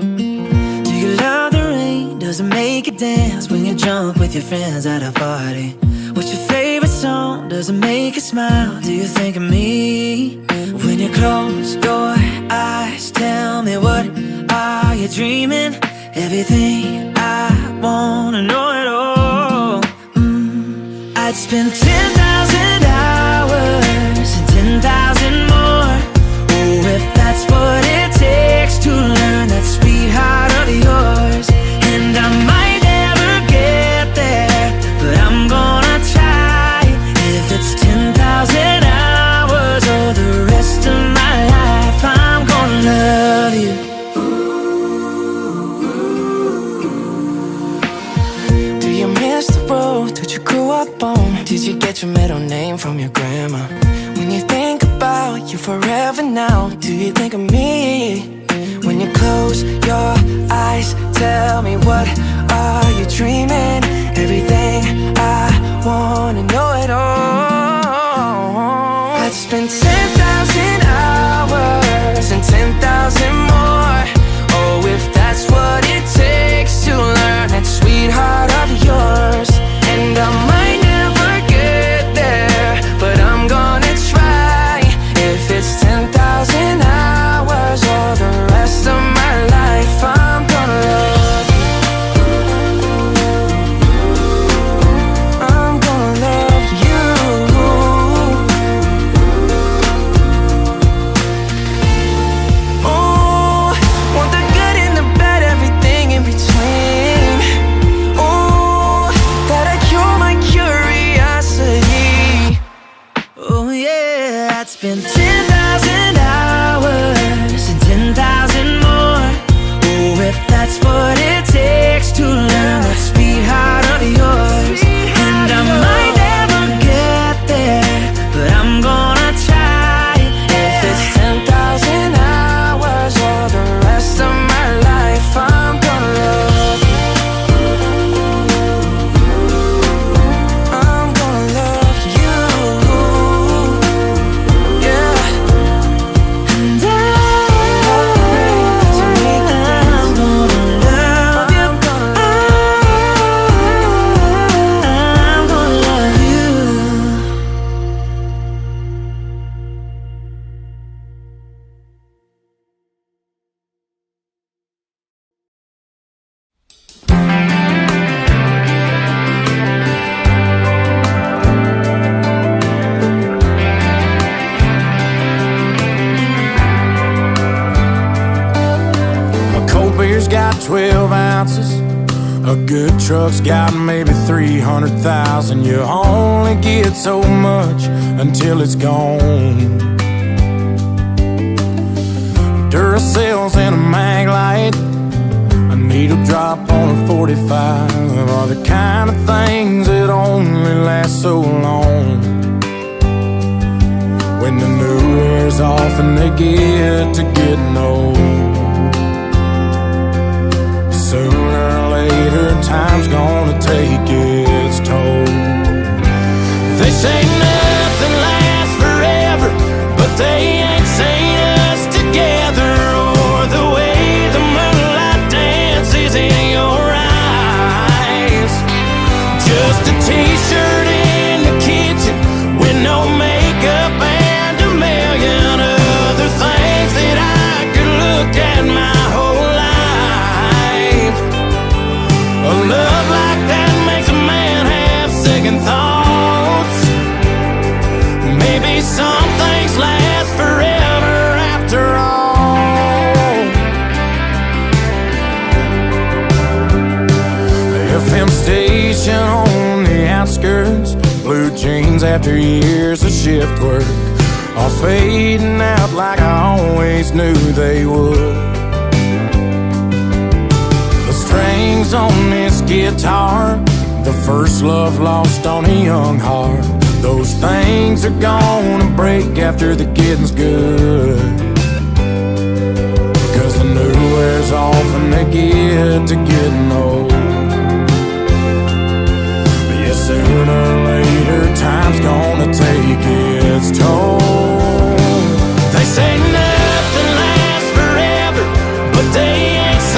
Do you love the rain? Does it make you dance when you're drunk with your friends at a party? What's your favorite song? Does it make you smile? Do you think of me? When you close your eyes, tell me, what are you dreaming? Everything I wanna know at all. I'd spend 10,000 hours and 10,000 more. Oh, if that's what it takes to learn that sweetheart of yours. And I might never get there, but I'm gonna try. If it's 10,000 hours or the rest of my life, I'm gonna love you. Ooh. Do you miss the road that you grew up on? Did you get your middle name from your grandma? When you think about you forever now, do you think of me? When you close your eyes, tell me, what are you dreaming? Everything I wanna know it all. I'd spend 10,000 hours and 10,000 more. Oh, if that's what it takes to learn that sweetheart of yours. And I might truck's got maybe 300,000. You only get so much until it's gone. Duracell's in a mag light, a needle drop on a 45 are the kind of things that only last so long. When the new wears off and they get to getting old, sooner or later time's gonna take its toll. They say nothing lasts forever, but they ain't seen us together, or the way the moonlight dances in your eyes. Just a t-shirt in the kitchen with no makeup and a million other things that I could look at my whole life. A love like that makes a man have second thoughts. Maybe some things last forever after all. The FM station on the outskirts, blue jeans after years of shift work, all fading out like I always knew they would. Strings on this guitar, the first love lost on a young heart. Those things are gonna break after the getting's good, cause the new wears off and they get to getting old. But yeah, sooner or later time's gonna take its toll. They say nothing lasts forever, but they ain't so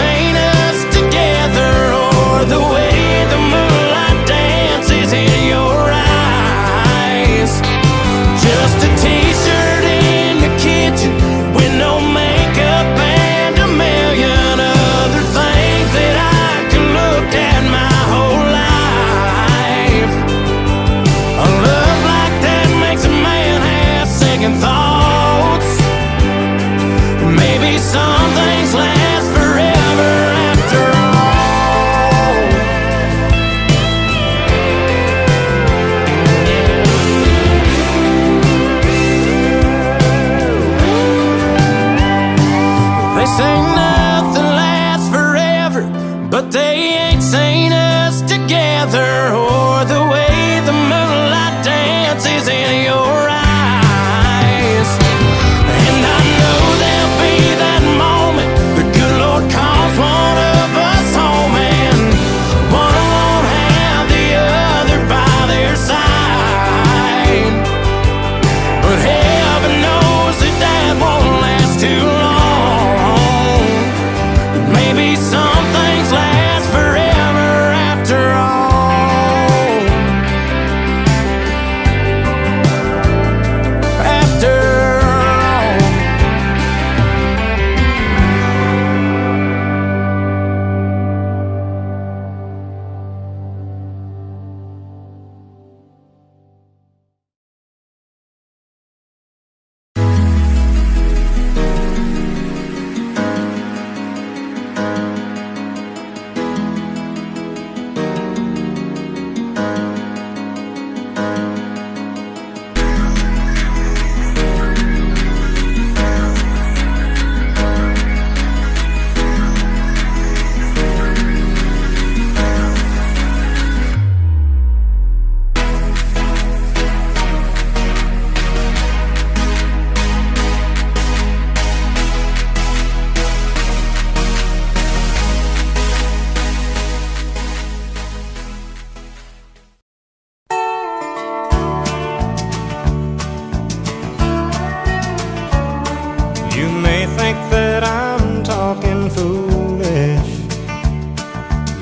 I'm foolish.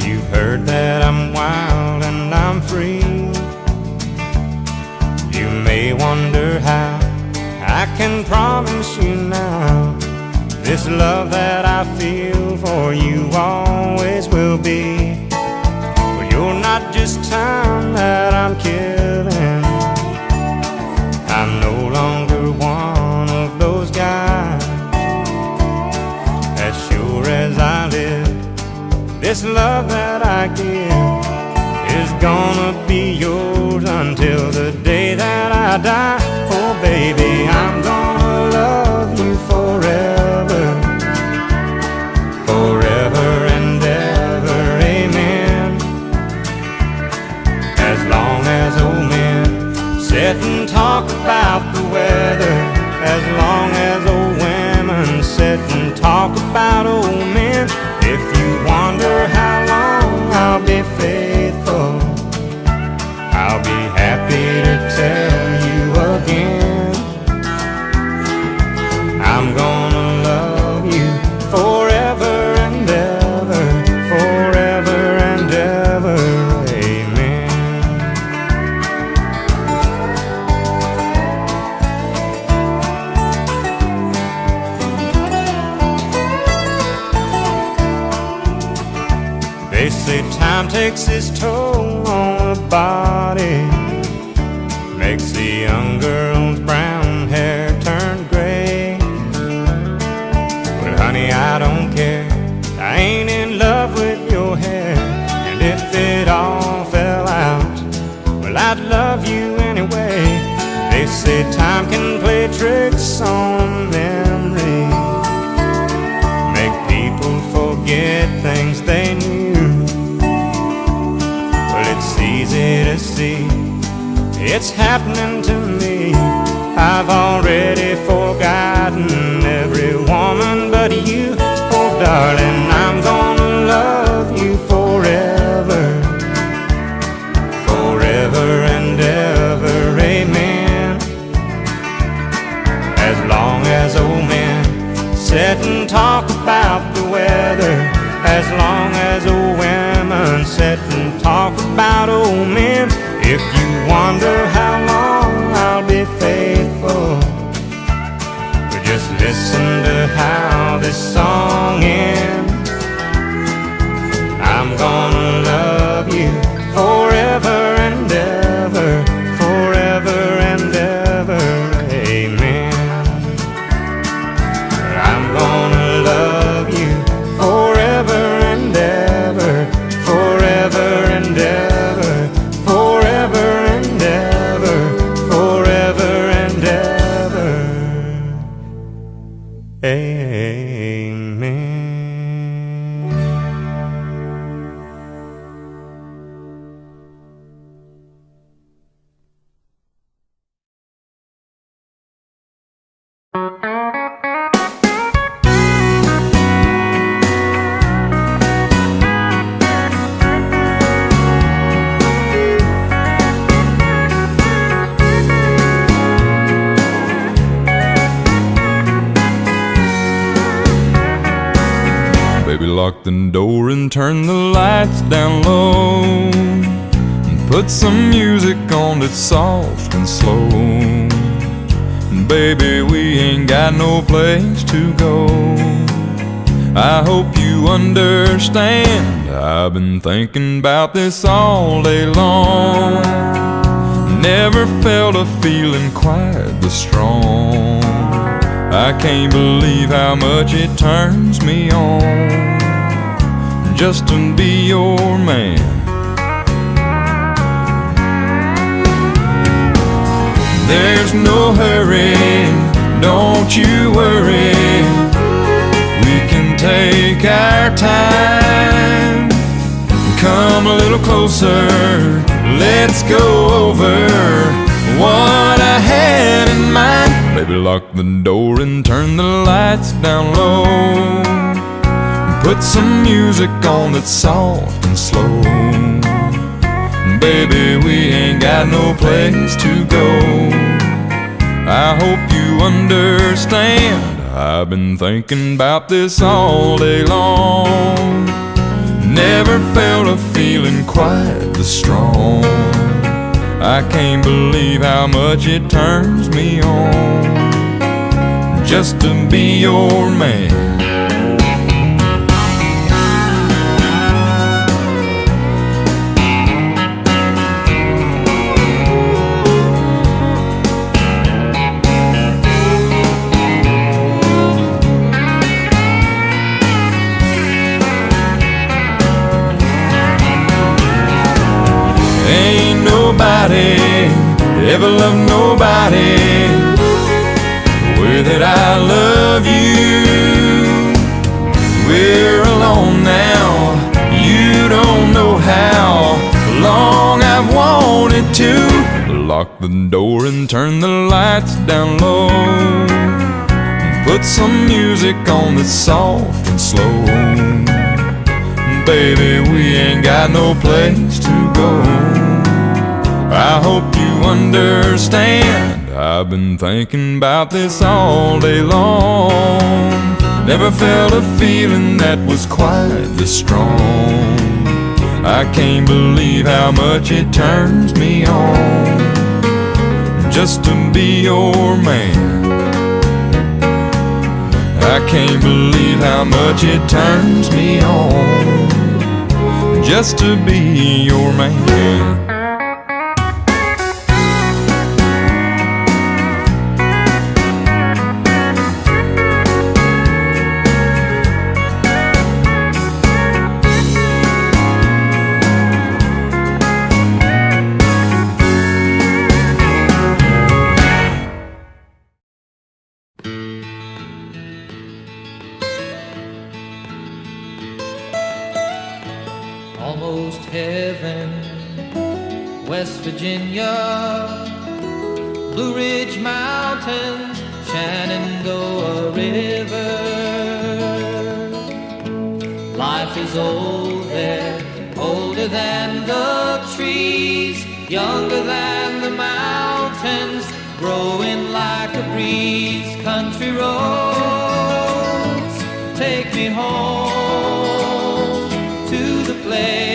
You've heard that I'm wild and I'm free. You may wonder how. I can promise you now, this love that I feel for you always will be. Well, you're not just time that I'm killing. I'm no longer one of those guys. As sure as I live, this love that I give is gonna be yours until the day that I die. Oh baby, I'm gonna love you forever, forever and ever, amen. As long as old men sit and talk about the weather, as long as old women sit and talk about old men. If you wonder how long I'll be faithful, I'll be happy to tell you again. I'm gonna love you forever and ever, forever and ever, amen. They say time takes its toll on the body, makes the young girl's brown hair turn gray. But honey, I don't care, I ain't in love with your hair. And if it all fell out, well, I'd love you anyway. They say time can play tricks on memory, make people forget things they knew. Well, it's easy to see, it's happening to me. I've already forgotten every woman but you. Oh darling, I'm gonna love you forever, forever and ever, amen. As long as old men sit and talk about the weather, as long as old women sit and talk about old men. If you wonder how long I'll be faithful, just listen to how this song ends. I'm gonna love you forever and ever, forever and ever, amen. I'm gonna love you forever and ever, forever and ever, forever and ever, forever and ever, amen. Lock the door and turn the lights down low, and put some music on that's soft and slow. And baby, we ain't got no place to go. I hope you understand, I've been thinking about this all day long. Never felt a feeling quite this strong. I can't believe how much it turns me on just to be your man. There's no hurry, don't you worry, we can take our time. Come a little closer, let's go over what I had in mind. Baby, lock the door and turn the lights down low. Put some music on that's soft and slow. Baby, we ain't got no place to go. I hope you understand, I've been thinking about this all day long. Never felt a feeling quite this strong. I can't believe how much it turns me on just to be your man. Ever love nobody the way that I love you. We're alone now, you don't know how long I've wanted to. Lock the door and turn the lights down low, put some music on that's soft and slow. Baby, we ain't got no place to go. I hope you understand. I've been thinking about this all day long. Never felt a feeling that was quite this strong. I can't believe how much it turns me on just to be your man. I can't believe how much it turns me on just to be your man. Almost heaven, West Virginia, Blue Ridge Mountains, Shenandoah River. Life is old there, older than the trees, younger than the mountains, growing like a breeze. Country roads, take me home to the place.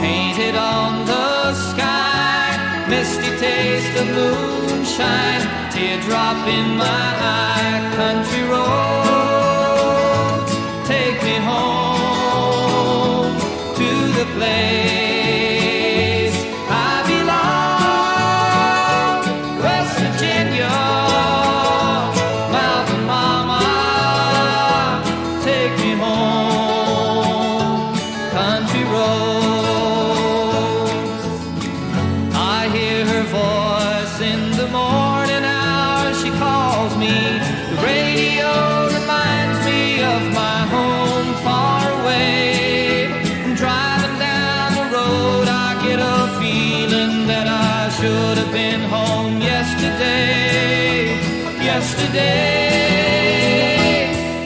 Painted on the sky, misty taste of moonshine, teardrop in my eye. Country roads, take me home to the place.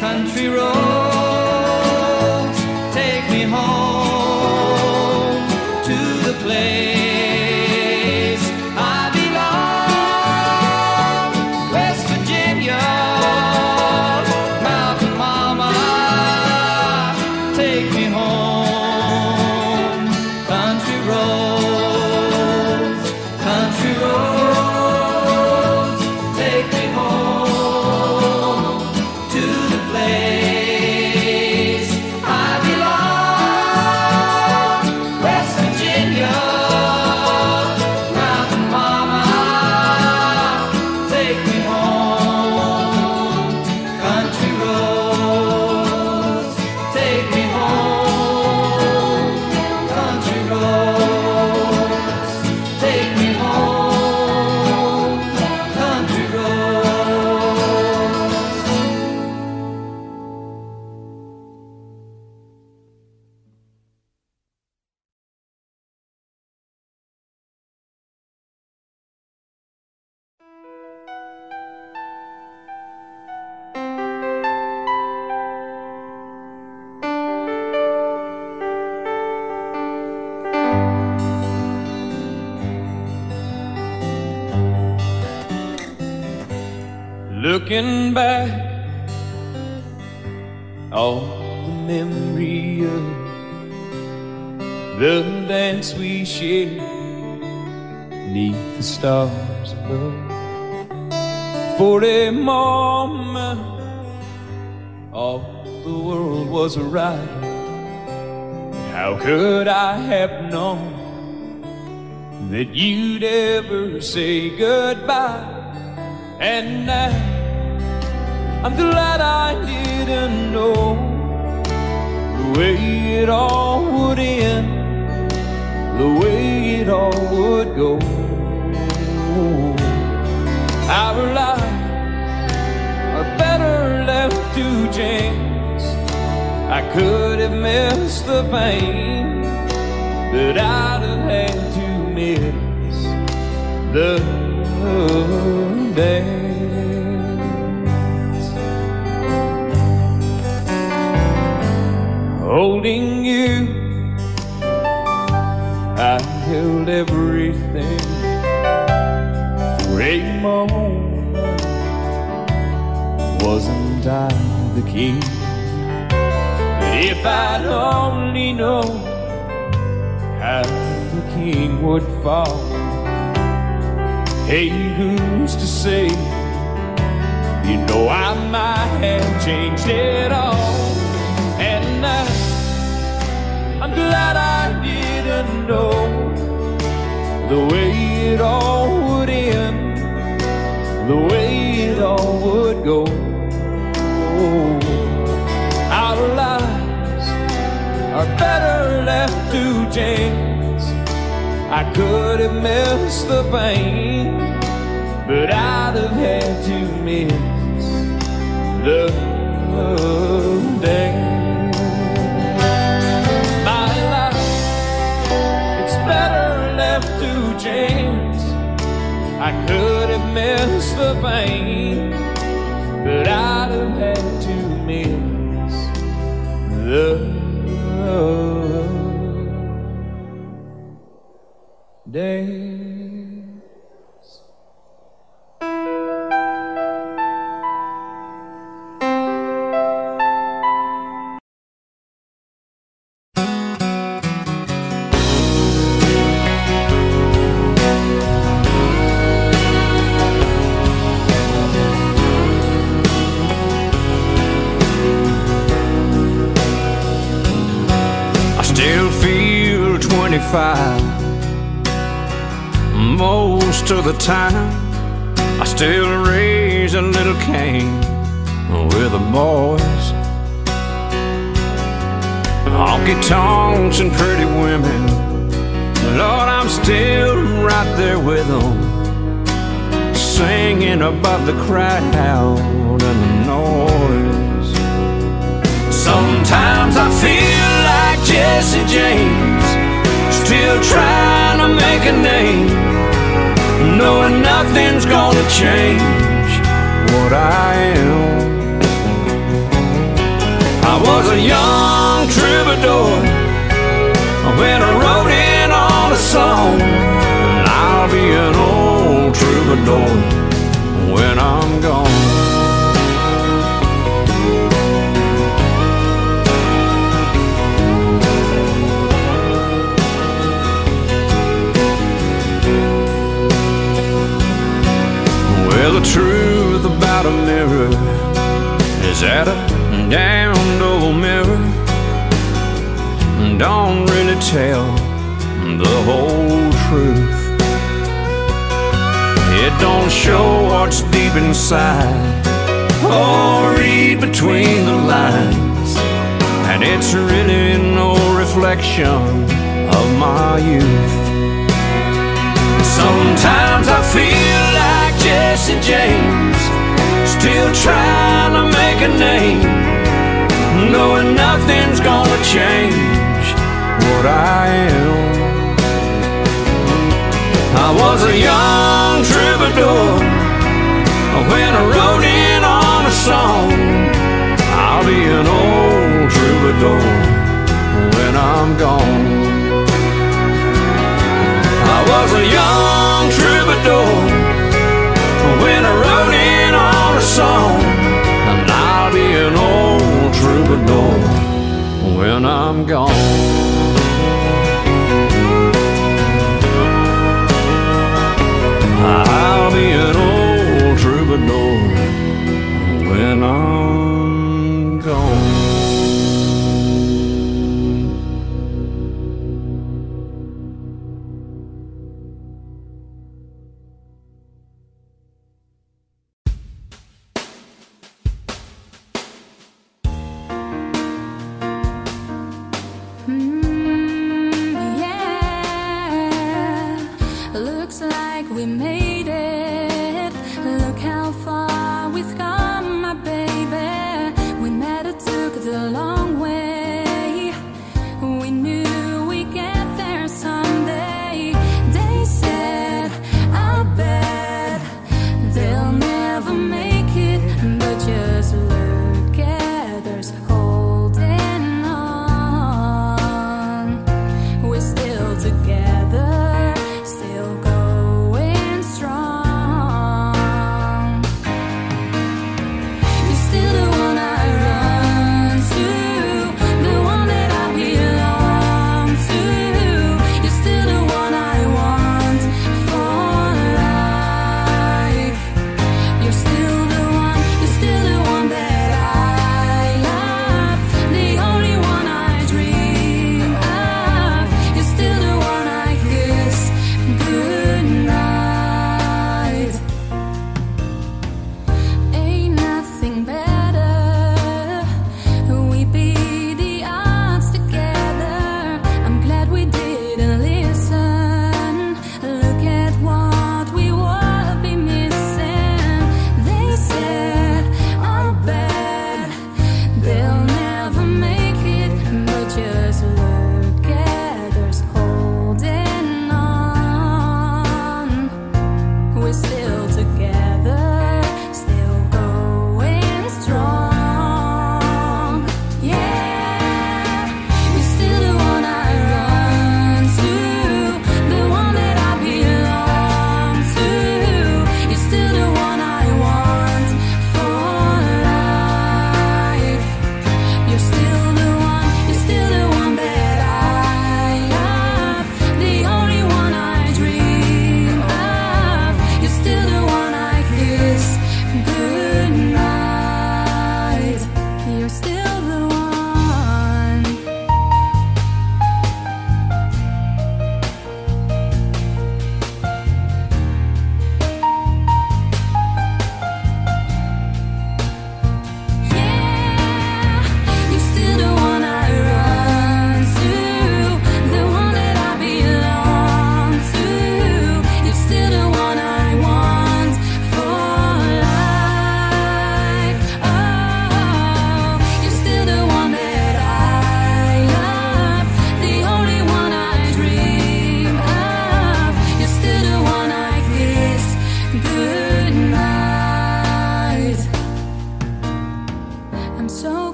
Country roads, take me home to the place I belong. West Virginia, Mountain Mama, take me home. Country roads, country roads, take me home. Play. looking back, on the memory of the dance we shared neath the stars above. 40 more minutes, all the world was a riot. How could I have known that you'd ever say goodbye? And now I'm glad I didn't know the way it all would end, the way it all would go. Our lives are better left to chance. I could have missed the pain, but I'd have had to miss the day. Holding you, I held everything for a moment. Wasn't I the king? But if I'd only known how the king would fall, hey, who's to say? You know I might have changed it all. And I'm glad I didn't know the way it all would end, the way it all would go. Our lives are better left to chance. I could have missed the pain, but I'd have had to miss the day. Chance. I could have missed the pain, but I'd have had to miss the days. Most of the time I still raise a little cane with the boys, honky-tonks and pretty women. Lord, I'm still right there with them, singing above the crowd and the noise. Sometimes I feel like Jesse James, still trying to make a name, knowing nothing's gonna change what I am. I was a young troubadour when I wrote in on a song, and I'll be an old troubadour when I'm gone. The truth about a mirror is that a damned old mirror don't really tell the whole truth. It don't show what's deep inside or read between the lines, and it's really no reflection of my youth. Sometimes I feel like Jesse James, still trying to make a name, knowing nothing's gonna change what I am. I was a young troubadour when I wrote in on a song, I'll be an old troubadour when I'm gone. I was a young troubadour when I wrote in on a song, when I'm gone. I'll be an old troubadour when I'm gone.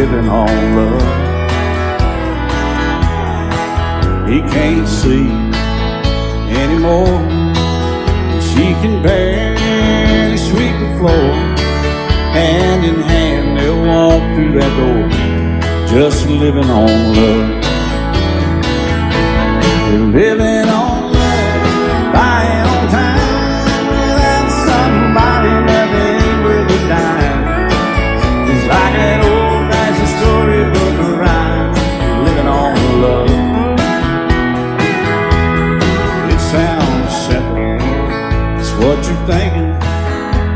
living on love. He can't see anymore, and she can barely sweep the floor. Hand in hand they'll walk through that door, just living on love. They're living on love, buying on time, without somebody that ain't worth a dime. It's like that old fashioned storybook rhyme, living on love. It sounds simple, it's what you're thinking.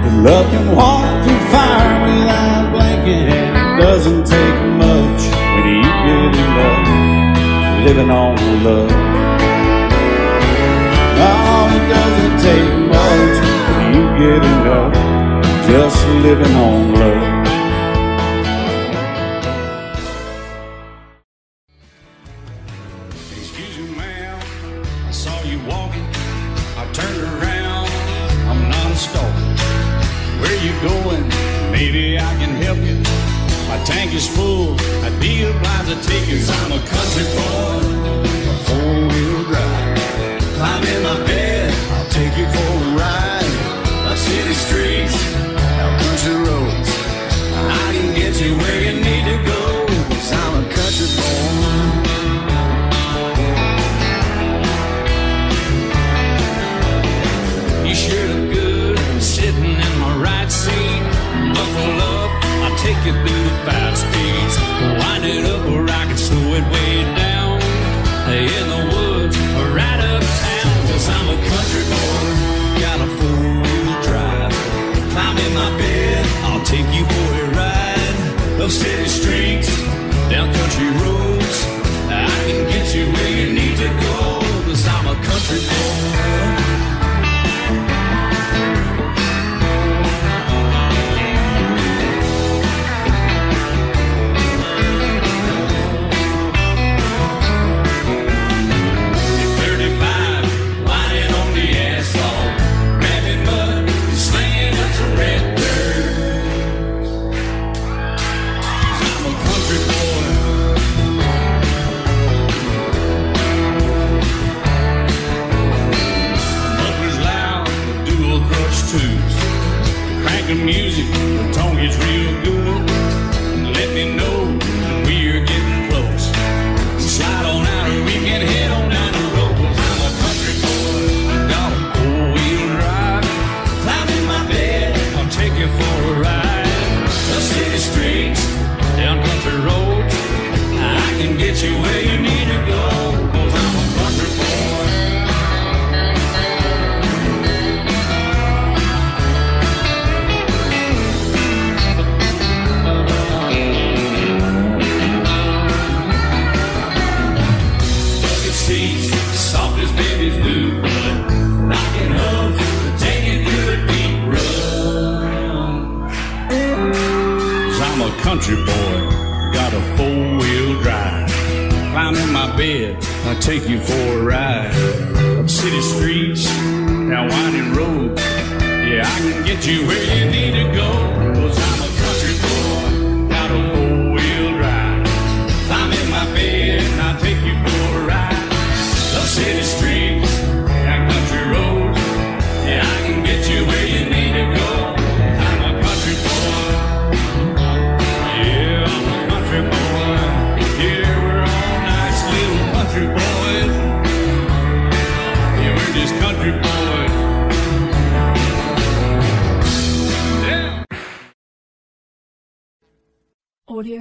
But love can walk through fire without blinking, and it doesn't take much when you get in love. Living on love. Doesn't take much when you get in love, just living on love. Excuse me, ma'am, I saw you walking, I turned around, I'm not a stalker. Where you going? Maybe I can help you. My tank is full, I'd be obliged to take you. 'Cause I'm a country boy, a four-wheel drive. Climb in my bed, take you for a ride. Our city streets, our country roads, I can get you where you need to go. 'Cause I'm a country boy. You sure look good, I'm sitting in my right seat. Buckle up, I'll take you through the 5 speeds. Wind it up or I can slow it way down, in the woods or right uptown. 'Cause I'm a country boy, got a four-wheel drive. Climb in my bed, I'll take you for a ride. Up city streets, down country roads, I can get you where you need to go. 'Cause I'm a country boy. Music, the tongue is real good. Let me know when we're getting close. Slide on out or we can head on down the road. 'Cause I'm a country boy, got a four-wheel drive. Climb in my bed, I'll take you for a ride. The city streets, down country roads, I can get you where you need to go. 'Cause I'm a country boy. Country boy, got a four-wheel drive. Climb in my bed, I'll take you for a ride. Up city streets, down winding roads, yeah, I can get you where you need to go. 'Cause I'm a country boy, got a four-wheel drive. Climb in my bed, and I'll take you for a ride. Up city streets, down country roads, yeah, I can get you where you need to go. I'm a country boy. Country boy, yeah, we're all nice little country boys. Yeah, we're just country boys. Yeah. Audio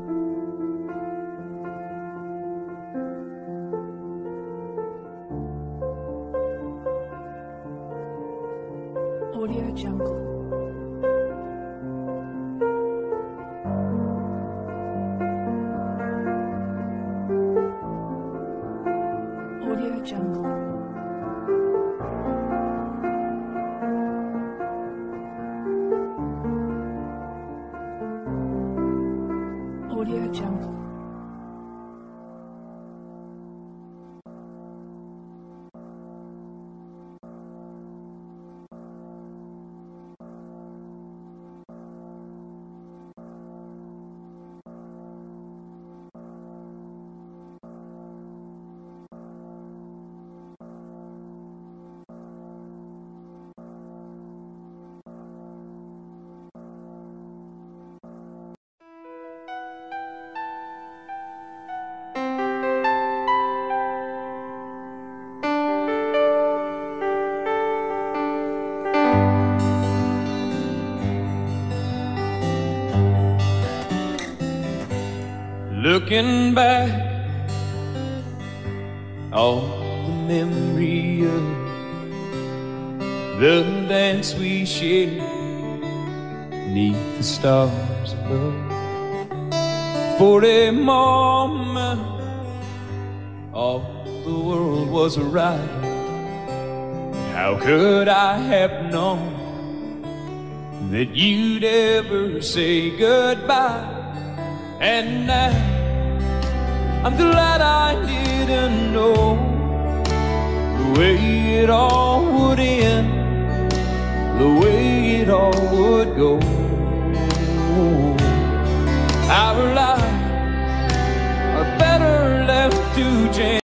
Audio Jungle. Audio Jungle. Audio Jungle. Looking back on the memory of the dance we shared neath the stars above. For a moment all the world was a riot. How could I have known that you'd ever say goodbye? And now I'm glad I didn't know the way it all would end, the way it all would go. Our lives are better left to chance.